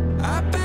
It's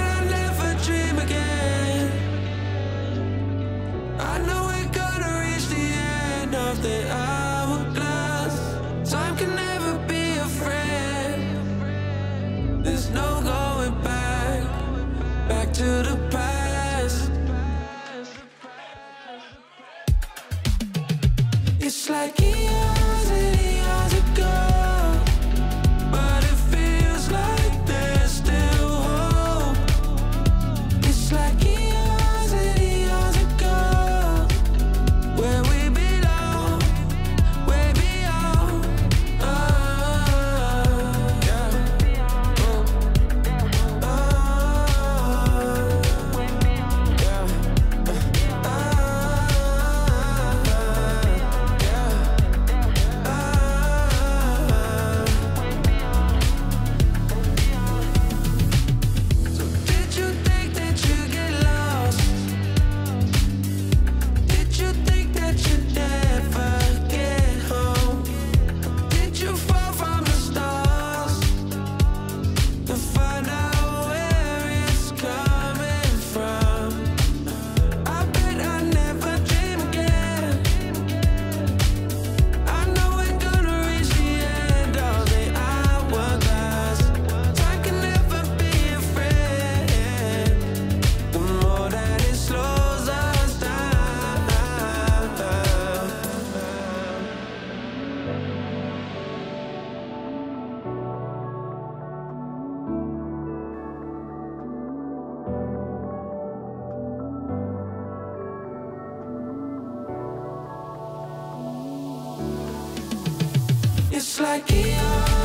like